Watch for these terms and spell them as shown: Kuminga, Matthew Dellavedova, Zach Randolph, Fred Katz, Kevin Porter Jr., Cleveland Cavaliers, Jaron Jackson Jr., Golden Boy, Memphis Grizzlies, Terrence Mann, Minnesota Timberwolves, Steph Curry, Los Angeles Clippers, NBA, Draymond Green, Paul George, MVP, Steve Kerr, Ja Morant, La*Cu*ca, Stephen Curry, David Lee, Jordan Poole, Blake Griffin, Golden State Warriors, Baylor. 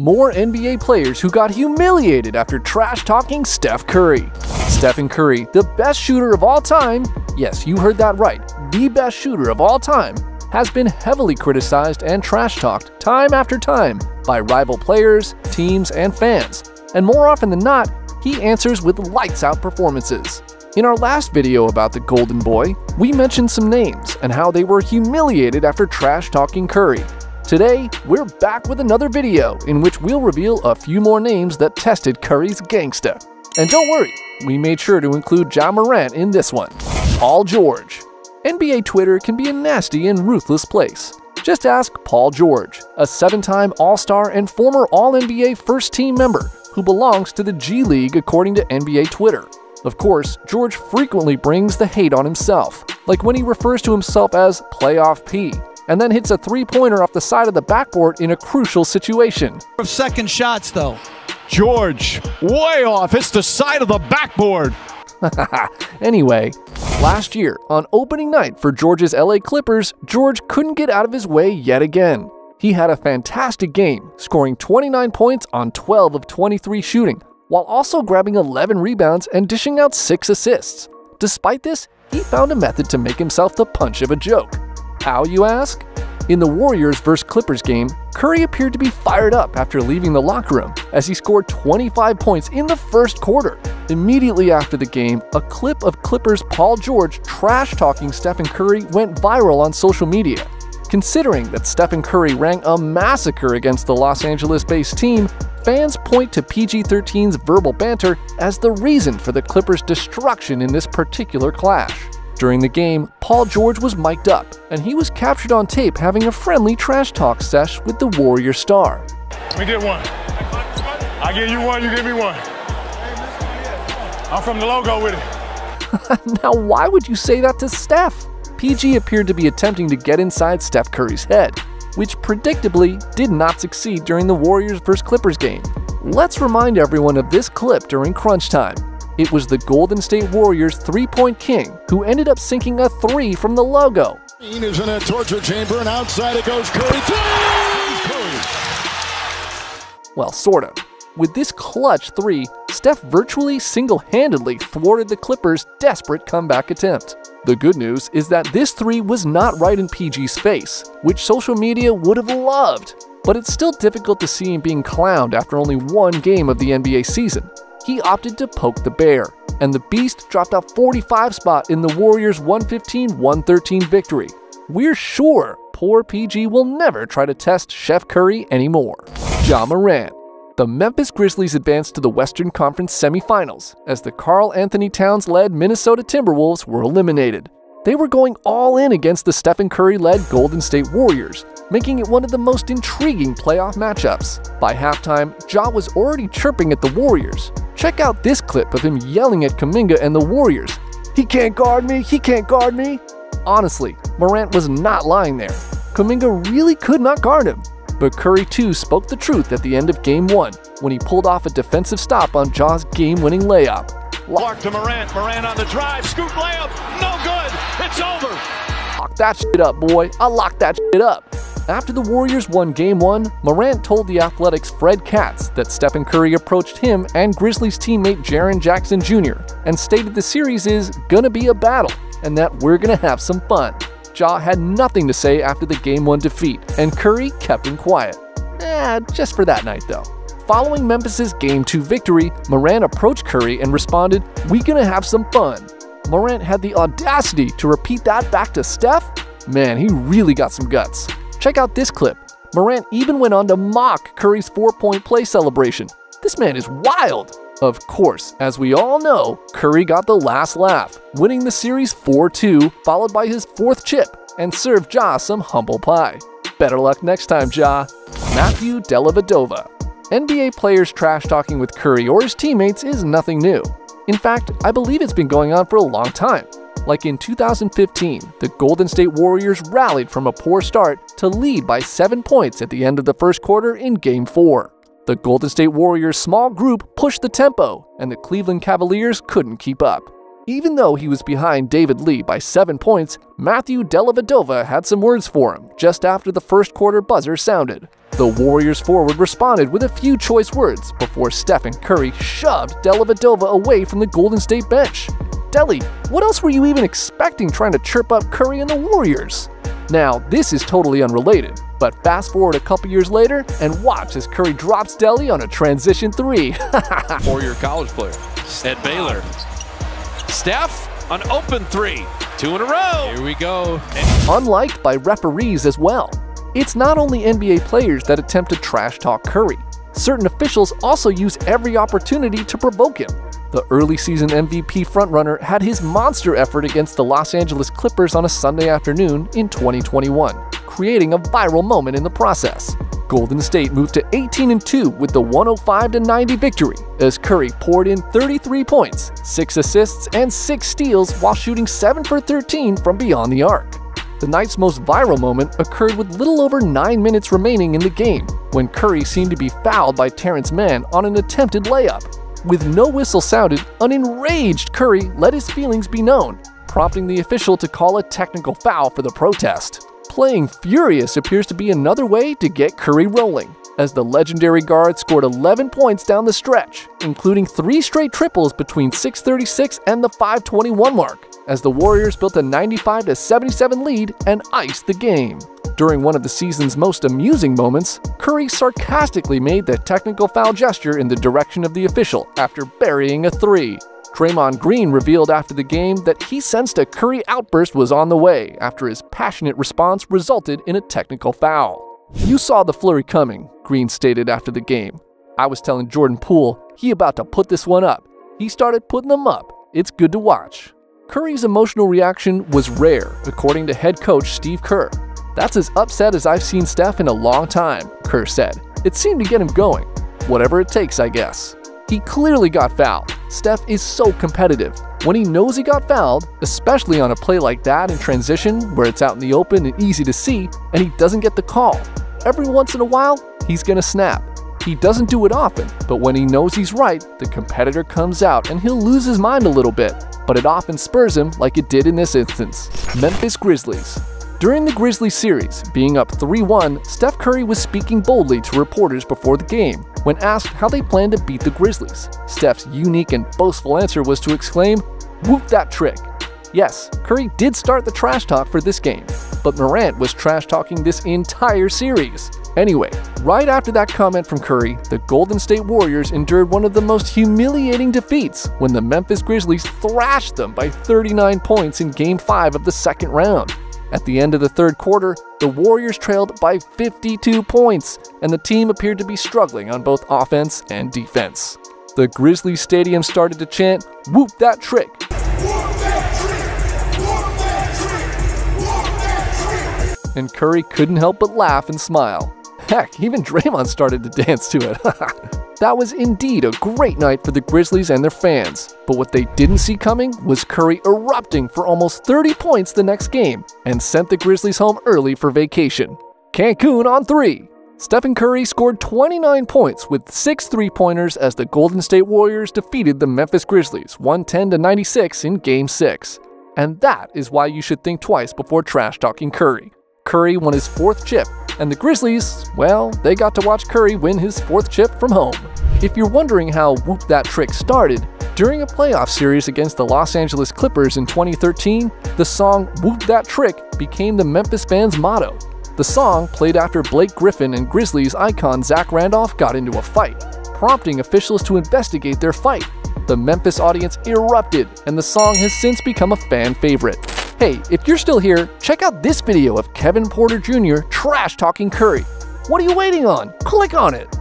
More NBA players who got humiliated after trash-talking Steph Curry. Stephen Curry, the best shooter of all time, yes, you heard that right, the best shooter of all time, has been heavily criticized and trash-talked time after time by rival players, teams, and fans, and more often than not, he answers with lights-out performances. In our last video about the Golden Boy, we mentioned some names and how they were humiliated after trash-talking Curry. Today, we're back with another video in which we'll reveal a few more names that tested Curry's gangsta. And don't worry, we made sure to include Ja Morant in this one. Paul George. NBA Twitter can be a nasty and ruthless place. Just ask Paul George, a seven-time All-Star and former All-NBA first-team member who belongs to the G League according to NBA Twitter. Of course, George frequently brings the hate on himself, like when he refers to himself as Playoff P, and then hits a three-pointer off the side of the backboard in a crucial situation. Of second shots, though. George, way off, hits the side of the backboard. Anyway, last year, on opening night for George's LA Clippers, George couldn't get out of his way yet again. He had a fantastic game, scoring 29 points on 12 of 23 shooting, while also grabbing 11 rebounds and dishing out 6 assists. Despite this, he found a method to make himself the punch of a joke. How, you ask? In the Warriors vs. Clippers game, Curry appeared to be fired up after leaving the locker room as he scored 25 points in the first quarter. Immediately after the game, a clip of Clippers Paul George trash-talking Stephen Curry went viral on social media. Considering that Stephen Curry rang a massacre against the Los Angeles-based team, fans point to PG-13's verbal banter as the reason for the Clippers' destruction in this particular clash. During the game, Paul George was mic'd up, and he was captured on tape having a friendly trash talk sesh with the Warrior star. We did one. I give you one, you give me one. I'm from the logo with it. Now, why would you say that to Steph? PG appeared to be attempting to get inside Steph Curry's head, which predictably did not succeed during the Warriors vs. Clippers game. Let's remind everyone of this clip during crunch time. It was the Golden State Warriors three-point king who ended up sinking a three from the logo. Green is in a torture chamber, and outside it goes Curry. Well, sort of. With this clutch three, Steph virtually single-handedly thwarted the Clippers' desperate comeback attempt. The good news is that this three was not right in PG's face, which social media would have loved. But it's still difficult to see him being clowned after only one game of the NBA season. He opted to poke the bear, and the Beast dropped a 45 spot in the Warriors' 115-113 victory. We're sure poor PG will never try to test Steph Curry anymore. Ja Morant. The Memphis Grizzlies advanced to the Western Conference semifinals as the Karl Anthony Towns-led Minnesota Timberwolves were eliminated. They were going all in against the Stephen Curry-led Golden State Warriors, making it one of the most intriguing playoff matchups. By halftime, Ja was already chirping at the Warriors. Check out this clip of him yelling at Kuminga and the Warriors. He can't guard me, he can't guard me. Honestly, Morant was not lying there. Kuminga really could not guard him. But Curry too spoke the truth at the end of game one when he pulled off a defensive stop on Ja's game-winning layup. Lock to Morant, Morant on the drive, scoop layup, no good, it's over. Lock that shit up, boy, I lock that shit up. After the Warriors won game one, Morant told The Athletic's Fred Katz that Stephen Curry approached him and Grizzlies teammate Jaron Jackson Jr. and stated the series is gonna be a battle and that we're gonna have some fun. Ja had nothing to say after the game one defeat, and Curry kept him quiet. Just for that night though. Following Memphis' Game 2 victory, Morant approached Curry and responded, "We gonna have some fun." Morant had the audacity to repeat that back to Steph? Man, he really got some guts. Check out this clip. Morant even went on to mock Curry's four-point play celebration. This man is wild! Of course, as we all know, Curry got the last laugh, winning the series 4-2, followed by his fourth chip, and served Ja some humble pie. Better luck next time, Ja. Matthew Dellavedova. NBA players trash-talking with Curry or his teammates is nothing new. In fact, I believe it's been going on for a long time. Like in 2015, the Golden State Warriors rallied from a poor start to lead by 7 points at the end of the first quarter in Game 4. The Golden State Warriors' small group pushed the tempo, and the Cleveland Cavaliers couldn't keep up. Even though he was behind David Lee by 7 points, Matthew Dellavedova had some words for him just after the first quarter buzzer sounded. The Warriors forward responded with a few choice words before Stephen Curry shoved Dellavedova away from the Golden State bench. Delly, what else were you even expecting trying to chirp up Curry and the Warriors? Now, this is totally unrelated, but fast forward a couple years later and watch as Curry drops Delly on a transition three. Four-year college player at Baylor. Steph, an open three, 2 in a row. Here we go. Unliked by referees as well. It's not only NBA players that attempt to trash talk Curry. Certain officials also use every opportunity to provoke him. The early season MVP frontrunner had his monster effort against the Los Angeles Clippers on a Sunday afternoon in 2021, creating a viral moment in the process. Golden State moved to 18-2 with the 105-90 victory as Curry poured in 33 points, 6 assists, and 6 steals while shooting 7 for 13 from beyond the arc. The night's most viral moment occurred with little over 9 minutes remaining in the game when Curry seemed to be fouled by Terrence Mann on an attempted layup. With no whistle sounded, an enraged Curry let his feelings be known, prompting the official to call a technical foul for the protest. Playing furious appears to be another way to get Curry rolling, as the legendary guard scored 11 points down the stretch, including 3 straight triples between 6:36 and the 5:21 mark, as the Warriors built a 95-77 lead and iced the game. During one of the season's most amusing moments, Curry sarcastically made the technical foul gesture in the direction of the official after burying a three. Draymond Green revealed after the game that he sensed a Curry outburst was on the way after his passionate response resulted in a technical foul. "You saw the flurry coming," Green stated after the game. "I was telling Jordan Poole, he about to put this one up. He started putting them up. It's good to watch." Curry's emotional reaction was rare, according to head coach Steve Kerr. "That's as upset as I've seen Steph in a long time," Kerr said. "It seemed to get him going. Whatever it takes, I guess." He clearly got fouled. Steph is so competitive. When he knows he got fouled, especially on a play like that in transition where it's out in the open and easy to see, and he doesn't get the call, every once in a while, he's gonna snap. He doesn't do it often, but when he knows he's right, the competitor comes out and he'll lose his mind a little bit, but it often spurs him like it did in this instance. Memphis Grizzlies. During the Grizzlies series, being up 3-1, Steph Curry was speaking boldly to reporters before the game when asked how they planned to beat the Grizzlies. Steph's unique and boastful answer was to exclaim, "Whoop that trick." Yes, Curry did start the trash talk for this game, but Morant was trash talking this entire series. Anyway, right after that comment from Curry, the Golden State Warriors endured one of the most humiliating defeats when the Memphis Grizzlies thrashed them by 39 points in Game 5 of the second round. At the end of the third quarter, the Warriors trailed by 52 points, and the team appeared to be struggling on both offense and defense. The Grizzlies Stadium started to chant, "Whoop that trick!" Whoop that trick! Whoop that trick! Whoop that trick! And Curry couldn't help but laugh and smile. Heck, even Draymond started to dance to it. That was indeed a great night for the Grizzlies and their fans, but what they didn't see coming was Curry erupting for almost 30 points the next game and sent the Grizzlies home early for vacation. Cancun on 3. Stephen Curry scored 29 points with 6 3-pointers as the Golden State Warriors defeated the Memphis Grizzlies 110-96 in Game 6. And that is why you should think twice before trash-talking Curry. Curry won his 4th chip, and the Grizzlies, well, they got to watch Curry win his 4th chip from home. If you're wondering how "Whoop That Trick" started, during a playoff series against the Los Angeles Clippers in 2013, the song "Whoop That Trick" became the Memphis fans' motto. The song played after Blake Griffin and Grizzlies icon Zach Randolph got into a fight, prompting officials to investigate their fight. The Memphis audience erupted, and the song has since become a fan favorite. Hey, if you're still here, check out this video of Kevin Porter Jr. trash-talking Curry. What are you waiting on? Click on it!